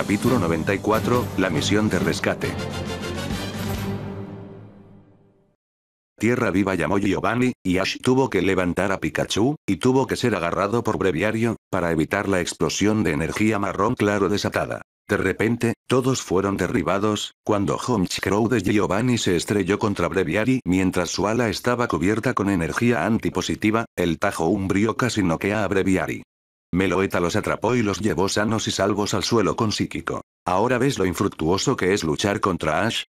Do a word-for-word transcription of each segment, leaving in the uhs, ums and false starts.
Capítulo noventa y cuatro, la misión de rescate. Tierra Viva llamó Giovanni, y Ash tuvo que levantar a Pikachu, y tuvo que ser agarrado por Breviario, para evitar la explosión de energía marrón claro desatada. De repente, todos fueron derribados, cuando Honchkrow de Giovanni se estrelló contra Breviario mientras su ala estaba cubierta con energía antipositiva, el tajo umbrío casi noquea a Breviario. Meloeta los atrapó y los llevó sanos y salvos al suelo con psíquico. ¿Ahora ves lo infructuoso que es luchar contra Ash?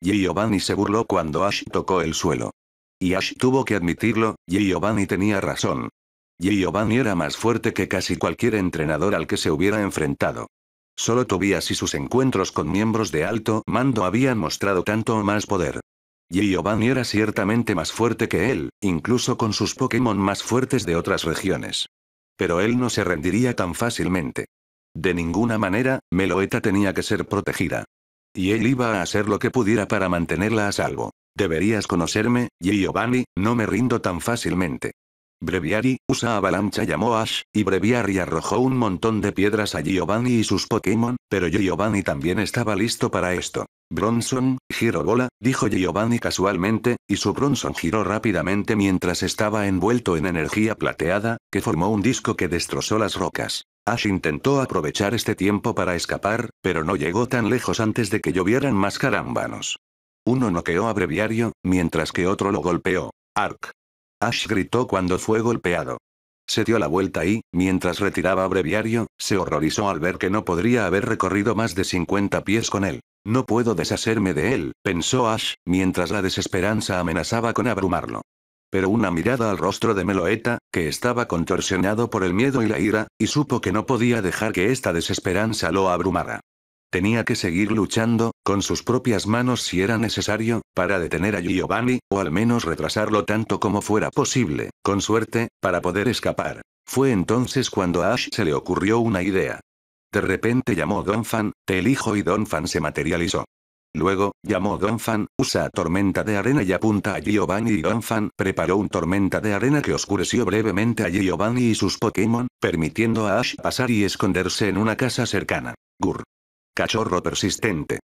Giovanni se burló cuando Ash tocó el suelo. Y Ash tuvo que admitirlo, Giovanni tenía razón. Giovanni era más fuerte que casi cualquier entrenador al que se hubiera enfrentado. Solo Tobias y sus encuentros con miembros de alto mando habían mostrado tanto o más poder. Giovanni era ciertamente más fuerte que él, incluso con sus Pokémon más fuertes de otras regiones. Pero él no se rendiría tan fácilmente. De ninguna manera, Meloeta tenía que ser protegida. Y él iba a hacer lo que pudiera para mantenerla a salvo. Deberías conocerme, Giovanni, no me rindo tan fácilmente. Breviari, usa avalancha llamó Ash, y Breviari arrojó un montón de piedras a Giovanni y sus Pokémon, pero Giovanni también estaba listo para esto. Bronson, giro bola, dijo Giovanni casualmente, y su Bronson giró rápidamente mientras estaba envuelto en energía plateada, que formó un disco que destrozó las rocas. Ash intentó aprovechar este tiempo para escapar, pero no llegó tan lejos antes de que llovieran más carámbanos. Uno noqueó a Breviario, mientras que otro lo golpeó. Arc. Ash gritó cuando fue golpeado. Se dio la vuelta y, mientras retiraba a Breviario, se horrorizó al ver que no podría haber recorrido más de cincuenta pies con él. No puedo deshacerme de él, pensó Ash, mientras la desesperanza amenazaba con abrumarlo. Pero una mirada al rostro de Meloeta, que estaba contorsionado por el miedo y la ira, y supo que no podía dejar que esta desesperanza lo abrumara. Tenía que seguir luchando, con sus propias manos si era necesario, para detener a Giovanni, o al menos retrasarlo tanto como fuera posible, con suerte, para poder escapar. Fue entonces cuando a Ash se le ocurrió una idea. De repente llamó Donphan, te elijo, y Donphan se materializó. Luego, llamó Donphan, usa tormenta de arena y apunta a Giovanni, y Donphan preparó un tormenta de arena que oscureció brevemente a Giovanni y sus Pokémon, permitiendo a Ash pasar y esconderse en una casa cercana. Gur. Cachorro persistente.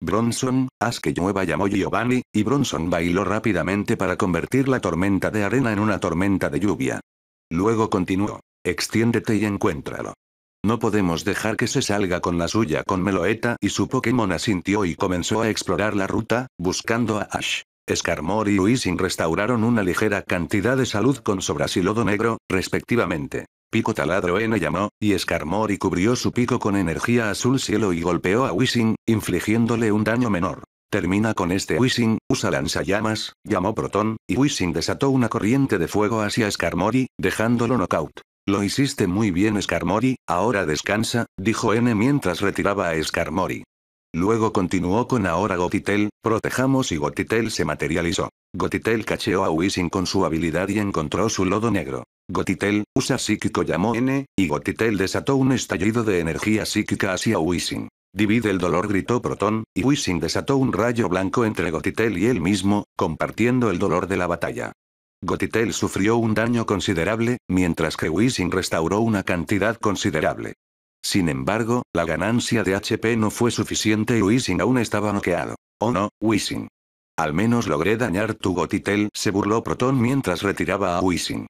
Bronson, haz que llueva llamó Giovanni, y Bronson bailó rápidamente para convertir la tormenta de arena en una tormenta de lluvia. Luego continuó, extiéndete y encuéntralo. No podemos dejar que se salga con la suya con Meloeta, y su Pokémon asintió y comenzó a explorar la ruta, buscando a Ash. Skarmory y Wisin restauraron una ligera cantidad de salud con sobras y lodo negro, respectivamente. Pico taladro N llamó, y Skarmory cubrió su pico con energía azul cielo y golpeó a Wisin, infligiéndole un daño menor. Termina con este Wisin, usa lanzallamas, llamó Protón, y Wisin desató una corriente de fuego hacia Skarmory, dejándolo nocaut. Lo hiciste muy bien Skarmory, ahora descansa, dijo N mientras retiraba a Skarmory. Luego continuó con ahora Gothitelle, protejamos y Gothitelle se materializó. Gothitelle cacheó a Wisin con su habilidad y encontró su lodo negro. Gothitelle, usa psíquico llamó N, y Gothitelle desató un estallido de energía psíquica hacia Wisin. Divide el dolor gritó Protón, y Wisin desató un rayo blanco entre Gothitelle y él mismo, compartiendo el dolor de la batalla. Gothitelle sufrió un daño considerable, mientras que Wisin restauró una cantidad considerable. Sin embargo, la ganancia de H P no fue suficiente y Wisin aún estaba noqueado. Oh no, Wisin. Al menos logré dañar tu Gothitelle, se burló Protón mientras retiraba a Wisin.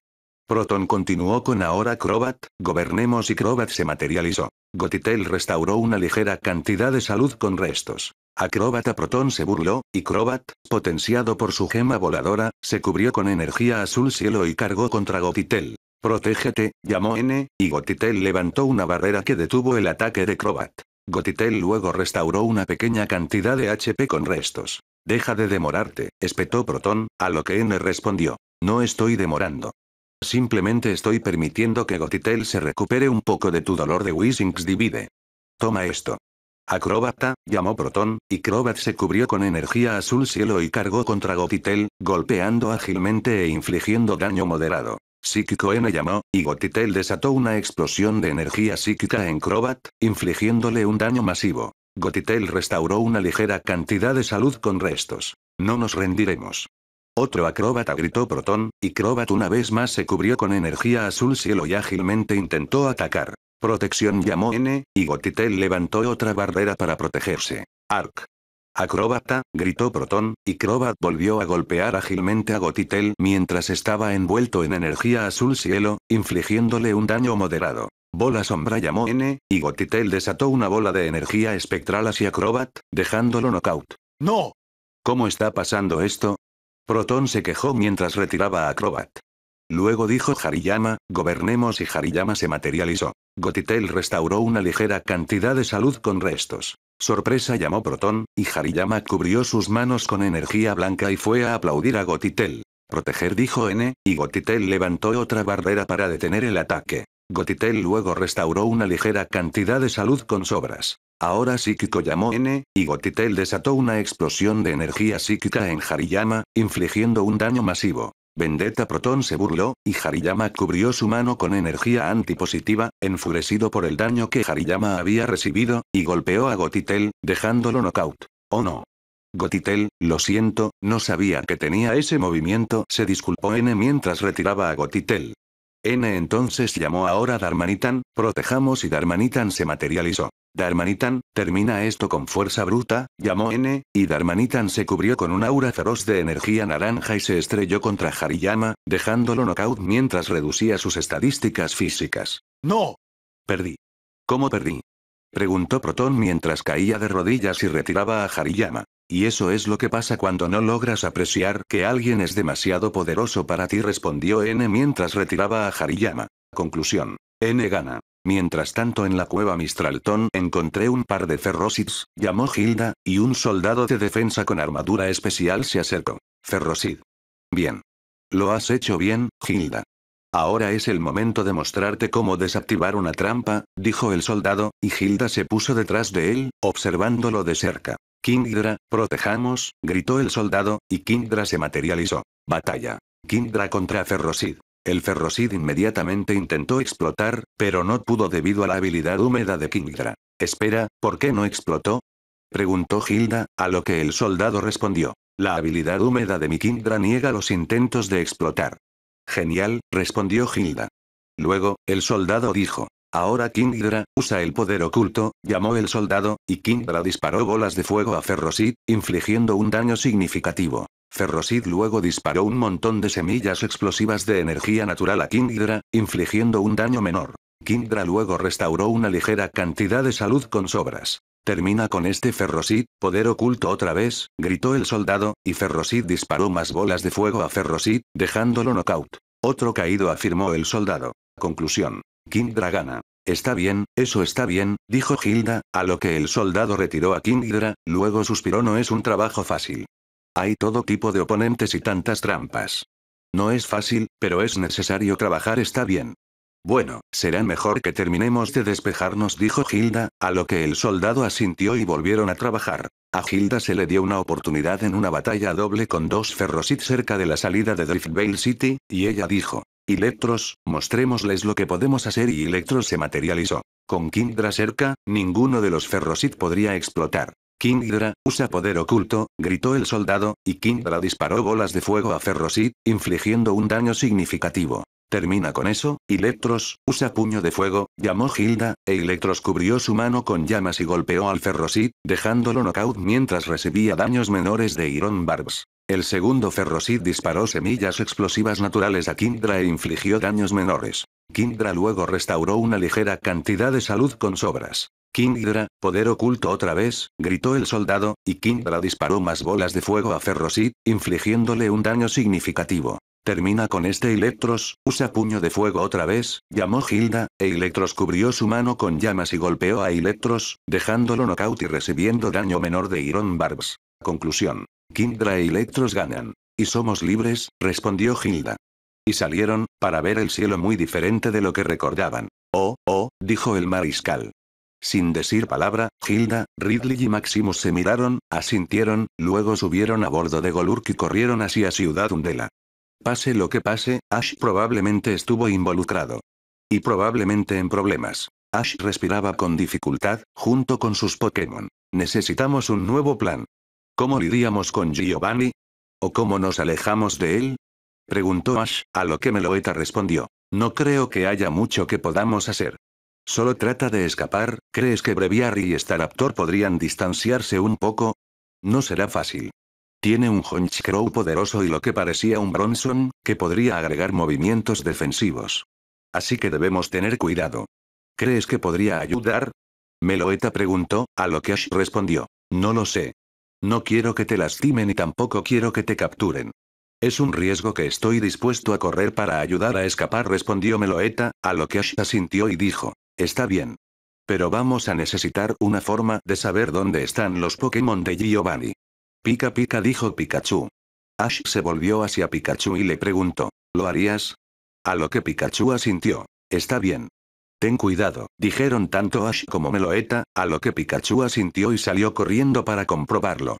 Protón continuó con ahora Crobat, gobernemos y Crobat se materializó. Gothitelle restauró una ligera cantidad de salud con restos. Acróbata Protón se burló, y Crobat, potenciado por su gema voladora, se cubrió con energía azul cielo y cargó contra Gothitelle. Protégete, llamó N, y Gothitelle levantó una barrera que detuvo el ataque de Crobat. Gothitelle luego restauró una pequeña cantidad de H P con restos. Deja de demorarte, espetó Protón, a lo que N respondió. No estoy demorando. Simplemente estoy permitiendo que Gothitelle se recupere un poco de tu dolor de Wisin. Divide. Toma esto. Acróbata, llamó Protón, y Crobat se cubrió con energía azul cielo y cargó contra Gothitelle, golpeando ágilmente e infligiendo daño moderado. Psíquico N llamó, y Gothitelle desató una explosión de energía psíquica en Crobat, infligiéndole un daño masivo. Gothitelle restauró una ligera cantidad de salud con restos. No nos rendiremos. Otro acróbata gritó Protón, y Crobat una vez más se cubrió con energía azul cielo y ágilmente intentó atacar. Protección, llamó N, y Gothitelle levantó otra barrera para protegerse. Arc. Acróbata, gritó Protón, y Crobat volvió a golpear ágilmente a Gothitelle mientras estaba envuelto en energía azul cielo, infligiéndole un daño moderado. Bola sombra, llamó N, y Gothitelle desató una bola de energía espectral hacia Crobat, dejándolo knockout. ¡No! ¿Cómo está pasando esto? Protón se quejó mientras retiraba a Crobat. Luego dijo Hariyama, gobernemos, y Hariyama se materializó. Gothitelle restauró una ligera cantidad de salud con restos. Sorpresa, llamó Protón, y Hariyama cubrió sus manos con energía blanca y fue a aplaudir a Gothitelle. Proteger, dijo N, y Gothitelle levantó otra barrera para detener el ataque. Gothitelle luego restauró una ligera cantidad de salud con sobras. Ahora psíquico, llamó N, y Gothitelle desató una explosión de energía psíquica en Hariyama, infligiendo un daño masivo. Vendetta, Protón se burló, y Hariyama cubrió su mano con energía antipositiva, enfurecido por el daño que Hariyama había recibido, y golpeó a Gothitelle, dejándolo knockout. Oh no. Gothitelle, lo siento, no sabía que tenía ese movimiento, se disculpó N mientras retiraba a Gothitelle. N entonces llamó ahora Darmanitan, protejamos, y Darmanitan se materializó. Darmanitan, termina esto con fuerza bruta, llamó N, y Darmanitan se cubrió con un aura feroz de energía naranja y se estrelló contra Hariyama, dejándolo knockout mientras reducía sus estadísticas físicas. ¡No! Perdí. ¿Cómo perdí? Preguntó Protón mientras caía de rodillas y retiraba a Hariyama. Y eso es lo que pasa cuando no logras apreciar que alguien es demasiado poderoso para ti, respondió N mientras retiraba a Hariyama. Conclusión. N gana. Mientras tanto, en la cueva Mistralton encontré un par de Ferroseeds, llamó Hilda, y un soldado de defensa con armadura especial se acercó. Ferroseed. Bien. Lo has hecho bien, Hilda. Ahora es el momento de mostrarte cómo desactivar una trampa, dijo el soldado, y Hilda se puso detrás de él, observándolo de cerca. Kingdra, protejamos, gritó el soldado, y Kingdra se materializó. Batalla. Kingdra contra Ferroseed. El Ferroseed inmediatamente intentó explotar, pero no pudo debido a la habilidad húmeda de Kingdra. Espera, ¿por qué no explotó? Preguntó Hilda, a lo que el soldado respondió. La habilidad húmeda de mi Kingdra niega los intentos de explotar. Genial, respondió Hilda. Luego, el soldado dijo. Ahora Kingdra, usa el poder oculto, llamó el soldado, y Kingdra disparó bolas de fuego a Ferroseed, infligiendo un daño significativo. Ferroseed luego disparó un montón de semillas explosivas de energía natural a Kingdra, infligiendo un daño menor. Kingdra luego restauró una ligera cantidad de salud con sobras. Termina con este Ferroseed, poder oculto otra vez, gritó el soldado, y Ferroseed disparó más bolas de fuego a Ferroseed, dejándolo knockout. Otro caído, afirmó el soldado. Conclusión. Kingdra gana. Está bien, eso está bien, dijo Hilda, a lo que el soldado retiró a Kingdra, luego suspiró, no es un trabajo fácil. Hay todo tipo de oponentes y tantas trampas. No es fácil, pero es necesario trabajar, está bien. Bueno, será mejor que terminemos de despejarnos, dijo Hilda, a lo que el soldado asintió y volvieron a trabajar. A Hilda se le dio una oportunidad en una batalla doble con dos Ferroseed cerca de la salida de Driftvale City, y ella dijo. Eelektross, mostrémosles lo que podemos hacer, y Eelektross se materializó. Con Kingdra cerca, ninguno de los Ferroseed podría explotar. Kingdra, usa poder oculto, gritó el soldado, y Kingdra disparó bolas de fuego a Ferroseed, infligiendo un daño significativo. Termina con eso, Eelektross, usa puño de fuego, llamó Hilda, e Eelektross cubrió su mano con llamas y golpeó al Ferroseed, dejándolo knockout mientras recibía daños menores de Iron Barbs. El segundo Ferroseed disparó semillas explosivas naturales a Kingdra e infligió daños menores. Kingdra luego restauró una ligera cantidad de salud con sobras. Kingdra, poder oculto otra vez, gritó el soldado, y Kingdra disparó más bolas de fuego a Ferroseed, infligiéndole un daño significativo. Termina con este Eelektross, usa puño de fuego otra vez, llamó Hilda, e Eelektross cubrió su mano con llamas y golpeó a Eelektross, dejándolo knockout y recibiendo daño menor de Iron Barbs. Conclusión. Kingdra e Eelektross ganan. Y somos libres, respondió Hilda. Y salieron, para ver el cielo muy diferente de lo que recordaban. Oh, oh, dijo el mariscal. Sin decir palabra, Hilda, Ridley y Maximus se miraron, asintieron, luego subieron a bordo de Golurk y corrieron hacia Ciudad Undella. Pase lo que pase, Ash probablemente estuvo involucrado. Y probablemente en problemas. Ash respiraba con dificultad, junto con sus Pokémon. Necesitamos un nuevo plan. ¿Cómo lidiamos con Giovanni? ¿O cómo nos alejamos de él? Preguntó Ash, a lo que Meloeta respondió. No creo que haya mucho que podamos hacer. Solo trata de escapar, ¿crees que Breviario y Staraptor podrían distanciarse un poco? No será fácil. Tiene un Honchkrow poderoso y lo que parecía un Bronson, que podría agregar movimientos defensivos. Así que debemos tener cuidado. ¿Crees que podría ayudar? Meloeta preguntó, a lo que Ash respondió, no lo sé. No quiero que te lastimen y tampoco quiero que te capturen. Es un riesgo que estoy dispuesto a correr para ayudar a escapar, respondió Meloeta, a lo que Ash asintió y dijo, está bien. Pero vamos a necesitar una forma de saber dónde están los Pokémon de Giovanni. Pica pica, dijo Pikachu. Ash se volvió hacia Pikachu y le preguntó, ¿lo harías? A lo que Pikachu asintió, está bien. Ten cuidado, dijeron tanto Ash como Meloeta, a lo que Pikachu asintió y salió corriendo para comprobarlo.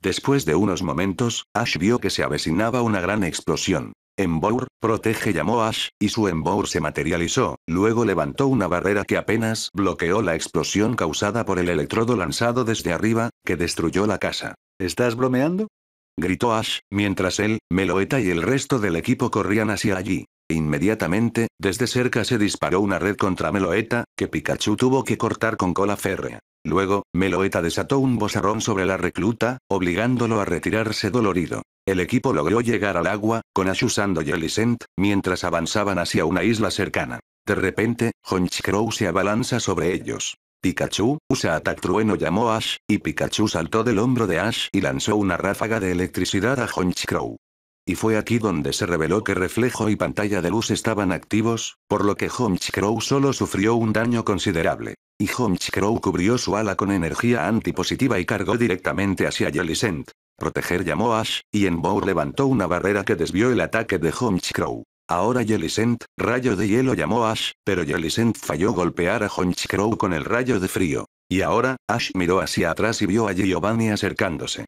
Después de unos momentos, Ash vio que se avecinaba una gran explosión. Emboar, protege, llamó Ash, y su Emboar se materializó, luego levantó una barrera que apenas bloqueó la explosión causada por el electrodo lanzado desde arriba, que destruyó la casa. ¿Estás bromeando?, gritó Ash, mientras él, Meloeta y el resto del equipo corrían hacia allí. Inmediatamente, desde cerca se disparó una red contra Meloeta, que Pikachu tuvo que cortar con cola férrea. Luego, Meloeta desató un bozarrón sobre la recluta, obligándolo a retirarse dolorido. El equipo logró llegar al agua, con Ash usando Jellicent, mientras avanzaban hacia una isla cercana. De repente, Honchkrow se abalanza sobre ellos. Pikachu, usa Atac Trueno, llamó Ash, y Pikachu saltó del hombro de Ash y lanzó una ráfaga de electricidad a Honchkrow. Y fue aquí donde se reveló que reflejo y pantalla de luz estaban activos, por lo que Honchkrow solo sufrió un daño considerable. Y Honchkrow cubrió su ala con energía antipositiva y cargó directamente hacia Jellicent. Proteger, llamó Ash, y Emboar levantó una barrera que desvió el ataque de Honchkrow. Ahora Jellicent, rayo de hielo, llamó Ash, pero Jellicent falló golpear a Honchkrow con el rayo de frío. Y ahora, Ash miró hacia atrás y vio a Giovanni acercándose.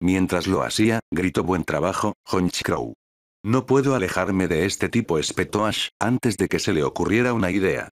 Mientras lo hacía, gritó, buen trabajo, Honchkrow. No puedo alejarme de este tipo, espetó Ash, antes de que se le ocurriera una idea.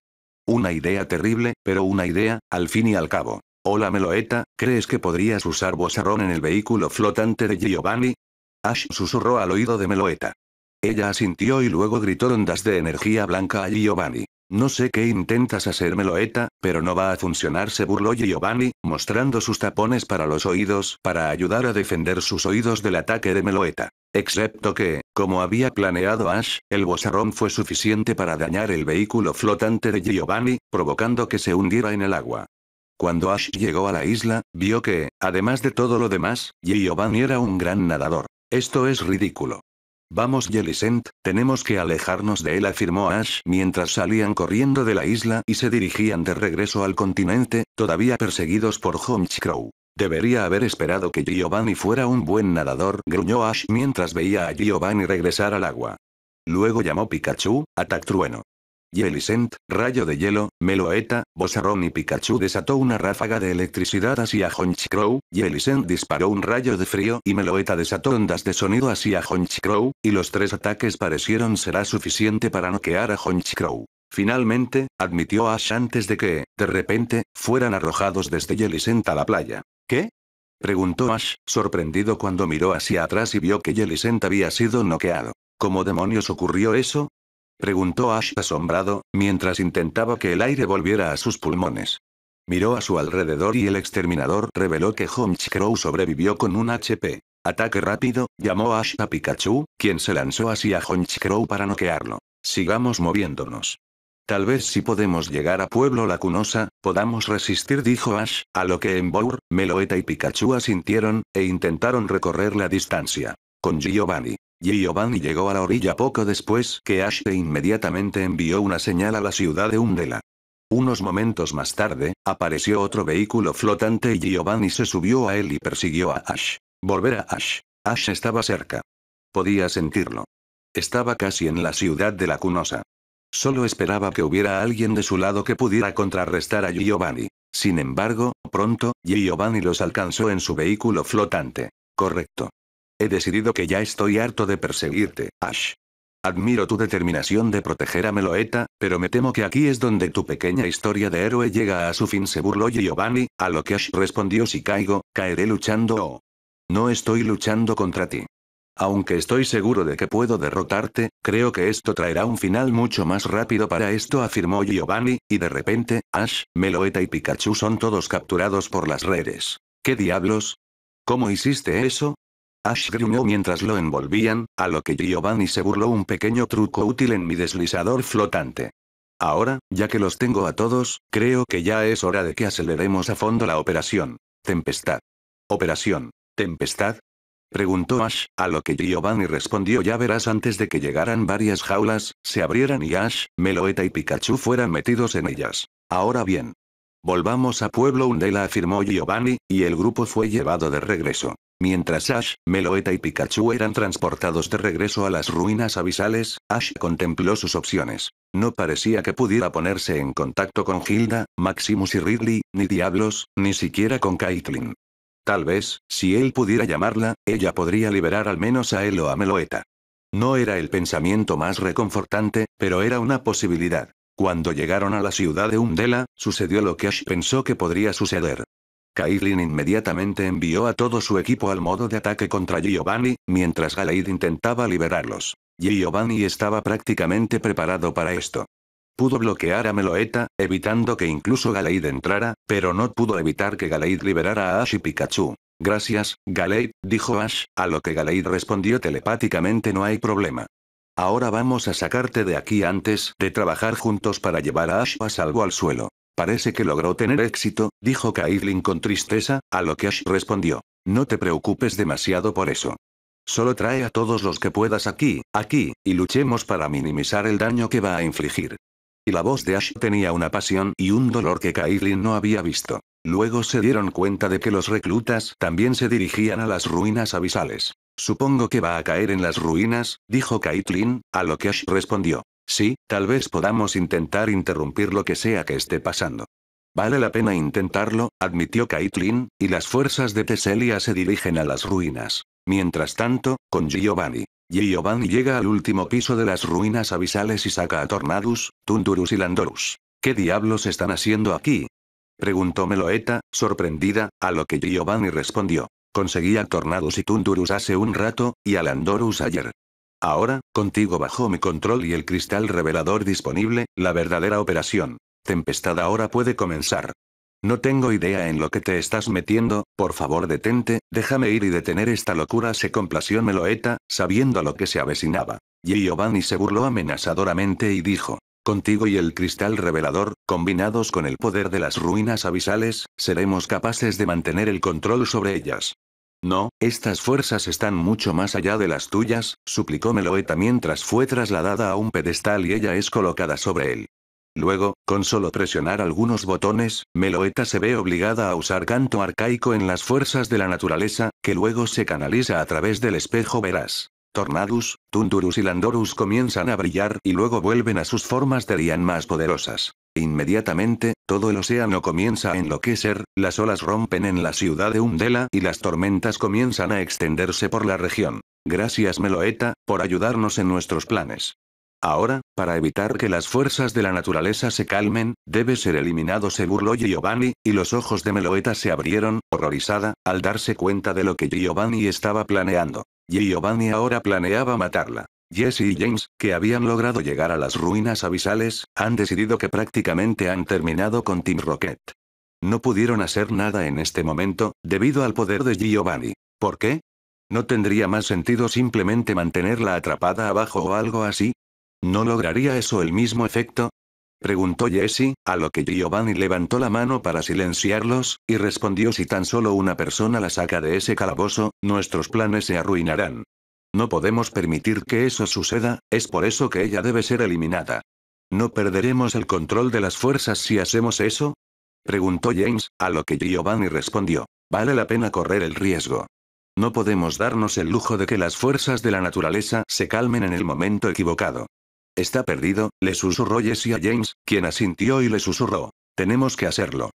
Una idea terrible, pero una idea, al fin y al cabo. Hola Meloeta, ¿crees que podrías usar bozarrón en el vehículo flotante de Giovanni? Ash susurró al oído de Meloeta. Ella asintió y luego gritó ondas de energía blanca a Giovanni. No sé qué intentas hacer, Meloeta, pero no va a funcionar, se burló Giovanni, mostrando sus tapones para los oídos para ayudar a defender sus oídos del ataque de Meloeta. Excepto que, como había planeado Ash, el bozarrón fue suficiente para dañar el vehículo flotante de Giovanni, provocando que se hundiera en el agua. Cuando Ash llegó a la isla, vio que, además de todo lo demás, Giovanni era un gran nadador. Esto es ridículo. Vamos Jellicent, tenemos que alejarnos de él, afirmó Ash mientras salían corriendo de la isla y se dirigían de regreso al continente, todavía perseguidos por Honchkrow. Debería haber esperado que Giovanni fuera un buen nadador, gruñó Ash mientras veía a Giovanni regresar al agua. Luego llamó Pikachu, Atac Trueno. Jellicent, rayo de hielo, Meloeta, bozarrón y Pikachu desató una ráfaga de electricidad hacia Honchkrow, Jellicent disparó un rayo de frío y Meloeta desató ondas de sonido hacia Honchkrow, y los tres ataques parecieron será suficiente para noquear a Honchkrow. Finalmente, admitió Ash antes de que, de repente, fueran arrojados desde Jellicent a la playa. ¿Qué?, preguntó Ash, sorprendido cuando miró hacia atrás y vio que Jellicent había sido noqueado. ¿Cómo demonios ocurrió eso?, preguntó Ash asombrado, mientras intentaba que el aire volviera a sus pulmones. Miró a su alrededor y el exterminador reveló que Honchkrow sobrevivió con un H P. Ataque rápido, llamó Ash a Pikachu, quien se lanzó hacia Honchkrow para noquearlo. Sigamos moviéndonos. Tal vez si podemos llegar a Pueblo Lacunosa, podamos resistir, dijo Ash, a lo que Emboar, Meloeta y Pikachu asintieron, e intentaron recorrer la distancia. Con Giovanni. Giovanni llegó a la orilla poco después que Ash e inmediatamente envió una señal a la ciudad de Undella. Unos momentos más tarde, apareció otro vehículo flotante y Giovanni se subió a él y persiguió a Ash. Volver a Ash. Ash estaba cerca. Podía sentirlo. Estaba casi en la ciudad de Lacunosa. Solo esperaba que hubiera alguien de su lado que pudiera contrarrestar a Giovanni. Sin embargo, pronto, Giovanni los alcanzó en su vehículo flotante. Correcto. He decidido que ya estoy harto de perseguirte, Ash. Admiro tu determinación de proteger a Meloeta, pero me temo que aquí es donde tu pequeña historia de héroe llega a su fin, se burló Giovanni, a lo que Ash respondió, si caigo, caeré luchando o... No estoy luchando contra ti. Aunque estoy seguro de que puedo derrotarte, creo que esto traerá un final mucho más rápido para esto, afirmó Giovanni, y de repente, Ash, Meloeta y Pikachu son todos capturados por las redes. ¿Qué diablos? ¿Cómo hiciste eso? Ash gruñó mientras lo envolvían, a lo que Giovanni se burló: un pequeño truco útil en mi deslizador flotante. Ahora, ya que los tengo a todos, creo que ya es hora de que aceleremos a fondo la operación. Tempestad. ¿Operación Tempestad? Preguntó Ash, a lo que Giovanni respondió: ya verás. Antes de que llegaran, varias jaulas se abrieran y Ash, Meloeta y Pikachu fueran metidos en ellas. Ahora bien. Volvamos a Pueblo Undella, afirmó Giovanni, y el grupo fue llevado de regreso. Mientras Ash, Meloeta y Pikachu eran transportados de regreso a las ruinas abisales, Ash contempló sus opciones. No parecía que pudiera ponerse en contacto con Hilda, Maximus y Ridley, ni diablos, ni siquiera con Caitlin. Tal vez, si él pudiera llamarla, ella podría liberar al menos a él o a Meloeta. No era el pensamiento más reconfortante, pero era una posibilidad. Cuando llegaron a la ciudad de Undella, sucedió lo que Ash pensó que podría suceder. Caitlin inmediatamente envió a todo su equipo al modo de ataque contra Giovanni, mientras Galeid intentaba liberarlos. Giovanni estaba prácticamente preparado para esto. Pudo bloquear a Meloeta, evitando que incluso Galeid entrara, pero no pudo evitar que Galeid liberara a Ash y Pikachu. Gracias, Galeid, dijo Ash, a lo que Galeid respondió telepáticamente: no hay problema. Ahora vamos a sacarte de aquí antes de trabajar juntos para llevar a Ash a salvo al suelo. Parece que logró tener éxito, dijo Caitlin con tristeza, a lo que Ash respondió: no te preocupes demasiado por eso. Solo trae a todos los que puedas aquí, aquí, y luchemos para minimizar el daño que va a infligir. Y la voz de Ash tenía una pasión y un dolor que Caitlin no había visto. Luego se dieron cuenta de que los reclutas también se dirigían a las ruinas abisales. Supongo que va a caer en las ruinas, dijo Caitlin, a lo que Ash respondió: sí, tal vez podamos intentar interrumpir lo que sea que esté pasando. Vale la pena intentarlo, admitió Caitlin, y las fuerzas de Tesselia se dirigen a las ruinas. Mientras tanto, con Giovanni. Giovanni llega al último piso de las ruinas abisales y saca a Tornadus, Thundurus y Landorus. ¿Qué diablos están haciendo aquí? Preguntó Meloeta, sorprendida, a lo que Giovanni respondió: conseguí a Tornadus y Thundurus hace un rato, y a Landorus ayer. Ahora, contigo bajo mi control y el cristal revelador disponible, la verdadera operación Tempestad ahora puede comenzar. No tengo idea en lo que te estás metiendo, por favor detente, déjame ir y detener esta locura, se complació Meloeta, sabiendo lo que se avecinaba. Giovanni se burló amenazadoramente y dijo: contigo y el cristal revelador, combinados con el poder de las ruinas abisales, seremos capaces de mantener el control sobre ellas. No, estas fuerzas están mucho más allá de las tuyas, suplicó Meloeta mientras fue trasladada a un pedestal y ella es colocada sobre él. Luego, con solo presionar algunos botones, Meloeta se ve obligada a usar canto arcaico en las fuerzas de la naturaleza, que luego se canaliza a través del espejo veraz. Tornadus, Thundurus y Landorus comienzan a brillar y luego vuelven a sus formas de Rian más poderosas. Inmediatamente, todo el océano comienza a enloquecer, las olas rompen en la ciudad de Undella y las tormentas comienzan a extenderse por la región. Gracias Meloeta, por ayudarnos en nuestros planes. Ahora, para evitar que las fuerzas de la naturaleza se calmen, debe ser eliminado, se burló Giovanni, y los ojos de Meloeta se abrieron, horrorizada, al darse cuenta de lo que Giovanni estaba planeando. Giovanni ahora planeaba matarla. Jessie y James, que habían logrado llegar a las ruinas abisales, han decidido que prácticamente han terminado con Team Rocket. No pudieron hacer nada en este momento, debido al poder de Giovanni. ¿Por qué? ¿No tendría más sentido simplemente mantenerla atrapada abajo o algo así? ¿No lograría eso el mismo efecto? Preguntó Jessie, a lo que Giovanni levantó la mano para silenciarlos, y respondió: si tan solo una persona la saca de ese calabozo, nuestros planes se arruinarán. No podemos permitir que eso suceda, es por eso que ella debe ser eliminada. ¿No perderemos el control de las fuerzas si hacemos eso? Preguntó James, a lo que Giovanni respondió: vale la pena correr el riesgo. No podemos darnos el lujo de que las fuerzas de la naturaleza se calmen en el momento equivocado. Está perdido, le susurró Jessie a James, quien asintió y le susurró: tenemos que hacerlo.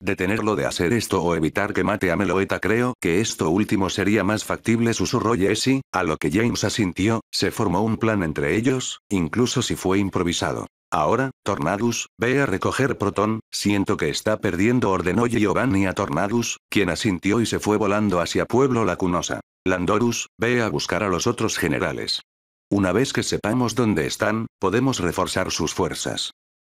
Detenerlo de hacer esto o evitar que mate a Meloeta. Creo que esto último sería más factible, susurró Jessie, a lo que James asintió. Se formó un plan entre ellos, incluso si fue improvisado. Ahora, Tornadus, ve a recoger Protón, siento que está perdiendo, ordenó Giovanni a Tornadus, quien asintió y se fue volando hacia Pueblo Lacunosa. Landorus, ve a buscar a los otros generales. Una vez que sepamos dónde están, podemos reforzar sus fuerzas.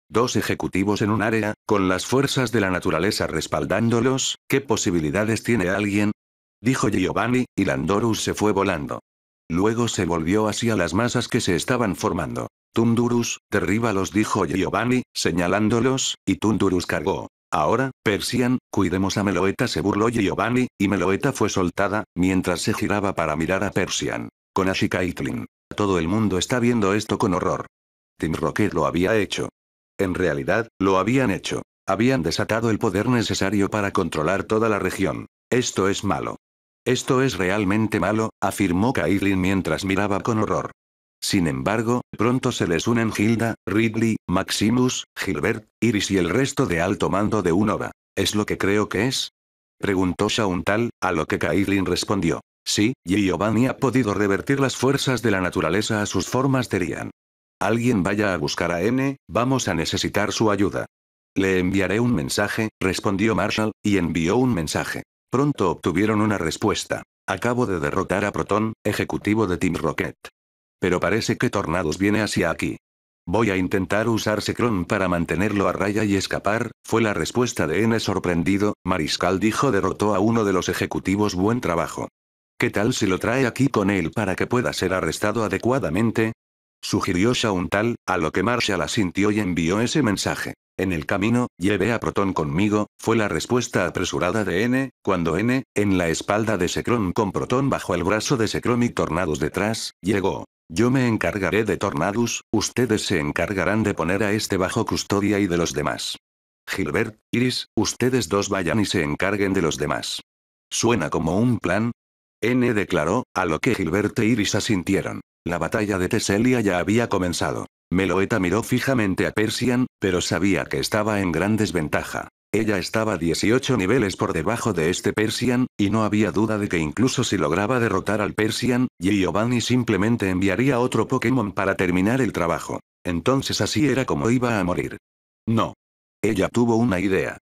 Dos ejecutivos en un área, con las fuerzas de la naturaleza respaldándolos, ¿qué posibilidades tiene alguien? Dijo Giovanni, y Landorus se fue volando. Luego se volvió hacia las masas que se estaban formando. Thundurus, derríbalos, dijo Giovanni, señalándolos, y Thundurus cargó. Ahora, Persian, cuidemos a Meloeta, se burló Giovanni, y Meloeta fue soltada, mientras se giraba para mirar a Persian. Con Ash y Caitlin. Todo el mundo está viendo esto con horror. Team Rocket lo había hecho. En realidad, lo habían hecho. Habían desatado el poder necesario para controlar toda la región. Esto es malo. Esto es realmente malo, afirmó Caitlin mientras miraba con horror. Sin embargo, pronto se les unen Hilda, Ridley, Maximus, Gilbert, Iris y el resto de alto mando de UNOVA. ¿Es lo que creo que es? Preguntó Shauntal, a lo que Caitlin respondió. Sí, Giovanni ha podido revertir las fuerzas de la naturaleza a sus formas de Rian. Alguien vaya a buscar a N, vamos a necesitar su ayuda. Le enviaré un mensaje, respondió Marshal, y envió un mensaje. Pronto obtuvieron una respuesta. Acabo de derrotar a Protón, ejecutivo de Team Rocket. Pero parece que Tornadus viene hacia aquí. Voy a intentar usar Secron para mantenerlo a raya y escapar, fue la respuesta de N. Sorprendido, Mariscal dijo, derrotó a uno de los ejecutivos, buen trabajo. ¿Qué tal si lo trae aquí con él para que pueda ser arrestado adecuadamente? Sugirió Shauntal, a lo que Marshal asintió y envió ese mensaje. En el camino, llevé a Protón conmigo, fue la respuesta apresurada de N, cuando N, en la espalda de Secron con Protón bajo el brazo de Secron y Tornadus detrás, llegó. Yo me encargaré de Tornadus, ustedes se encargarán de poner a este bajo custodia y de los demás. Gilbert, Iris, ustedes dos vayan y se encarguen de los demás. ¿Suena como un plan? N declaró, a lo que Gilbert e Iris asintieron. La batalla de Teselia ya había comenzado. Meloeta miró fijamente a Persian, pero sabía que estaba en gran desventaja. Ella estaba dieciocho niveles por debajo de este Persian, y no había duda de que incluso si lograba derrotar al Persian, Giovanni simplemente enviaría otro Pokémon para terminar el trabajo. Entonces así era como iba a morir. No. Ella tuvo una idea.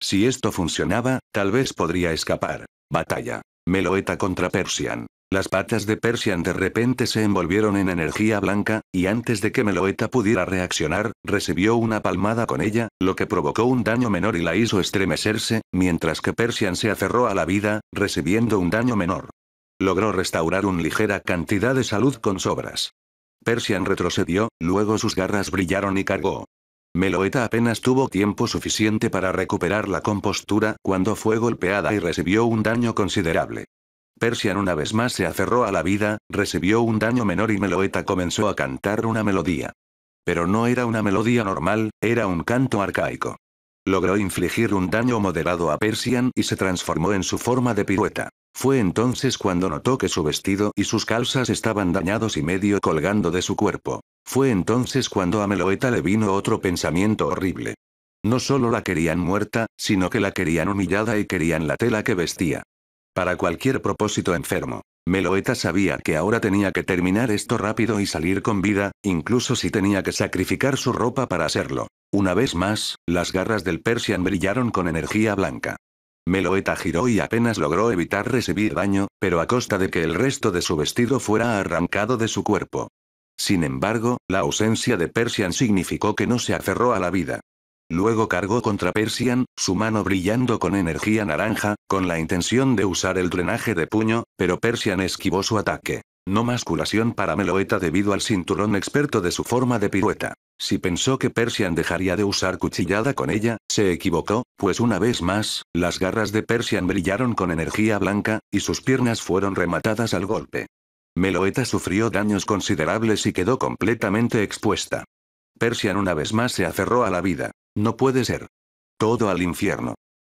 Si esto funcionaba, tal vez podría escapar. Batalla. Meloeta contra Persian. Las patas de Persian de repente se envolvieron en energía blanca, y antes de que Meloeta pudiera reaccionar, recibió una palmada con ella, lo que provocó un daño menor y la hizo estremecerse, mientras que Persian se aferró a la vida, recibiendo un daño menor. Logró restaurar una ligera cantidad de salud con sobras. Persian retrocedió, luego sus garras brillaron y cargó. Meloeta apenas tuvo tiempo suficiente para recuperar la compostura cuando fue golpeada y recibió un daño considerable. Persian una vez más se aferró a la vida, recibió un daño menor y Meloeta comenzó a cantar una melodía. Pero no era una melodía normal, era un canto arcaico. Logró infligir un daño moderado a Persian y se transformó en su forma de pirueta. Fue entonces cuando notó que su vestido y sus calzas estaban dañados y medio colgando de su cuerpo. Fue entonces cuando a Meloeta le vino otro pensamiento horrible. No solo la querían muerta, sino que la querían humillada y querían la tela que vestía. Para cualquier propósito enfermo. Meloeta sabía que ahora tenía que terminar esto rápido y salir con vida, incluso si tenía que sacrificar su ropa para hacerlo. Una vez más, las garras del Persian brillaron con energía blanca. Meloeta giró y apenas logró evitar recibir daño, pero a costa de que el resto de su vestido fuera arrancado de su cuerpo. Sin embargo, la ausencia de Persian significó que no se aferró a la vida. Luego cargó contra Persian, su mano brillando con energía naranja, con la intención de usar el drenaje de puño, pero Persian esquivó su ataque. No masculación para Meloeta debido al cinturón experto de su forma de pirueta. Si pensó que Persian dejaría de usar cuchillada con ella, se equivocó, pues una vez más, las garras de Persian brillaron con energía blanca, y sus piernas fueron rematadas al golpe. Meloeta sufrió daños considerables y quedó completamente expuesta. Persian una vez más se aferró a la vida. No puede ser. Todo al infierno.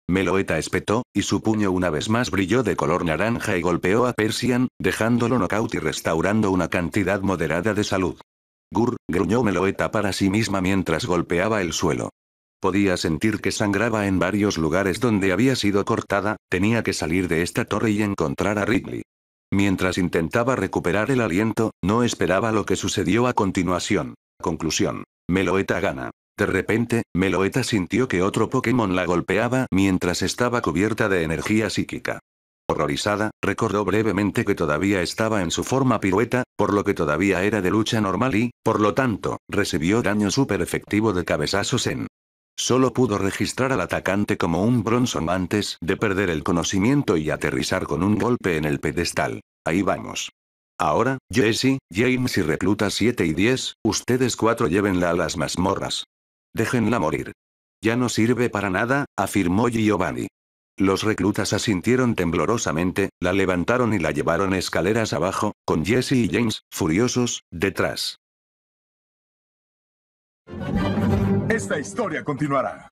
Meloeta espetó, y su puño una vez más brilló de color naranja y golpeó a Persian, dejándolo nocaut y restaurando una cantidad moderada de salud. Gur, gruñó Meloeta para sí misma mientras golpeaba el suelo. Podía sentir que sangraba en varios lugares donde había sido cortada, tenía que salir de esta torre y encontrar a Ridley. Mientras intentaba recuperar el aliento, no esperaba lo que sucedió a continuación. Conclusión. Meloeta gana. De repente, Meloeta sintió que otro Pokémon la golpeaba mientras estaba cubierta de energía psíquica. Horrorizada, recordó brevemente que todavía estaba en su forma pirueta, por lo que todavía era de lucha normal y, por lo tanto, recibió daño súper efectivo de cabezazos en. Solo pudo registrar al atacante como un Bronson antes de perder el conocimiento y aterrizar con un golpe en el pedestal. Ahí vamos. Ahora, Jessie, James y Recluta siete y diez, ustedes cuatro llévenla a las mazmorras. Déjenla morir. Ya no sirve para nada, afirmó Giovanni. Los reclutas asintieron temblorosamente, la levantaron y la llevaron escaleras abajo, con Jessie y James, furiosos, detrás. Esta historia continuará.